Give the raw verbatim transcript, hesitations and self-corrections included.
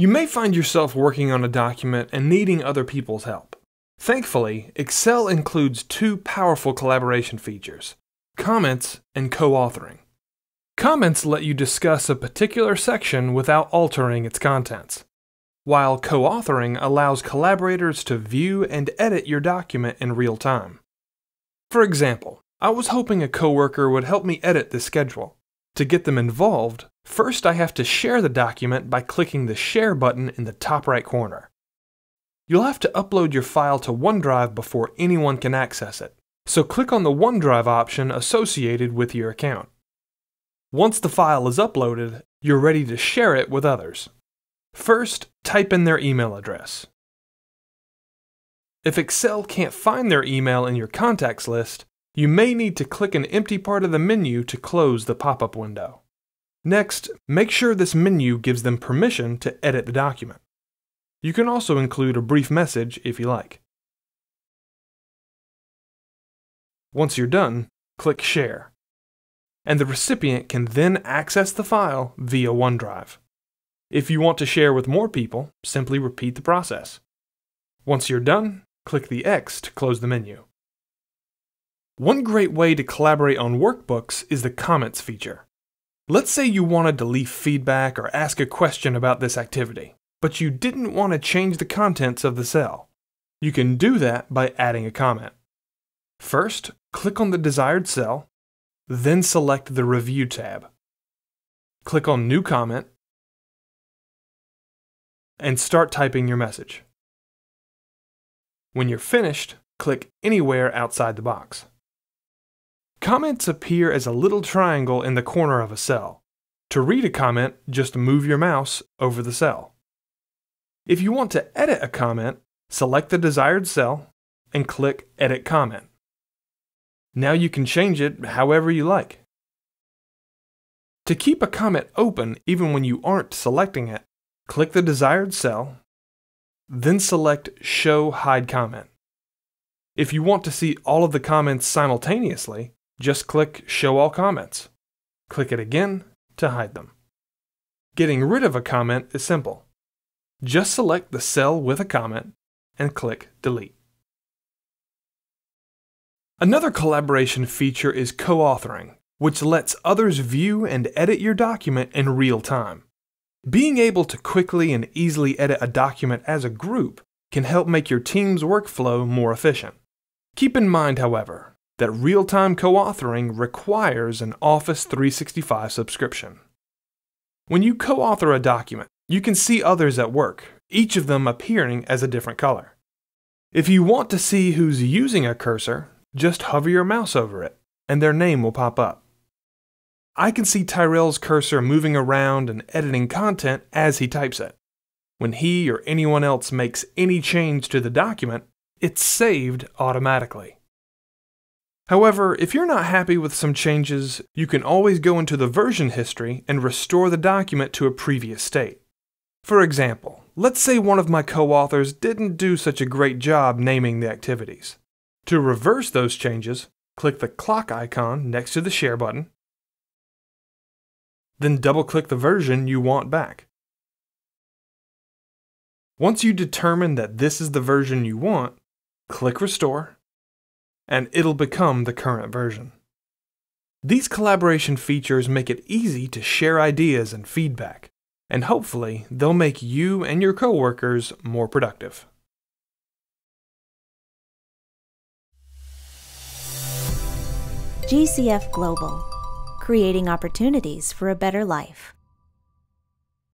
You may find yourself working on a document and needing other people's help. Thankfully, Excel includes two powerful collaboration features, comments and co-authoring. Comments let you discuss a particular section without altering its contents, while co-authoring allows collaborators to view and edit your document in real time. For example, I was hoping a coworker would help me edit this schedule. To get them involved, first I have to share the document by clicking the Share button in the top right corner. You'll have to upload your file to OneDrive before anyone can access it, so click on the OneDrive option associated with your account. Once the file is uploaded, you're ready to share it with others. First, type in their email address. If Excel can't find their email in your contacts list, you may need to click an empty part of the menu to close the pop-up window. Next, make sure this menu gives them permission to edit the document. You can also include a brief message if you like. Once you're done, click Share, and the recipient can then access the file via OneDrive. If you want to share with more people, simply repeat the process. Once you're done, click the X to close the menu. One great way to collaborate on workbooks is the comments feature. Let's say you wanted to leave feedback or ask a question about this activity, but you didn't want to change the contents of the cell. You can do that by adding a comment. First, click on the desired cell, then select the Review tab. Click on New Comment, and start typing your message. When you're finished, click anywhere outside the box. Comments appear as a little triangle in the corner of a cell. To read a comment, just move your mouse over the cell. If you want to edit a comment, select the desired cell and click Edit Comment. Now you can change it however you like. To keep a comment open even when you aren't selecting it, click the desired cell, then select Show Hide Comment. If you want to see all of the comments simultaneously, just click Show All Comments. Click it again to hide them. Getting rid of a comment is simple. Just select the cell with a comment and click Delete. Another collaboration feature is co-authoring, which lets others view and edit your document in real time. Being able to quickly and easily edit a document as a group can help make your team's workflow more efficient. Keep in mind, however, that real-time co-authoring requires an Office three sixty-five subscription. When you co-author a document, you can see others at work, each of them appearing as a different color. If you want to see who's using a cursor, just hover your mouse over it, and their name will pop up. I can see Tyrell's cursor moving around and editing content as he types it. When he or anyone else makes any change to the document, it's saved automatically. However, if you're not happy with some changes, you can always go into the version history and restore the document to a previous state. For example, let's say one of my co-authors didn't do such a great job naming the activities. To reverse those changes, click the clock icon next to the Share button, then double-click the version you want back. Once you determine that this is the version you want, click Restore, and it'll become the current version. These collaboration features make it easy to share ideas and feedback, and hopefully they'll make you and your coworkers more productive. G C F Global, creating opportunities for a better life.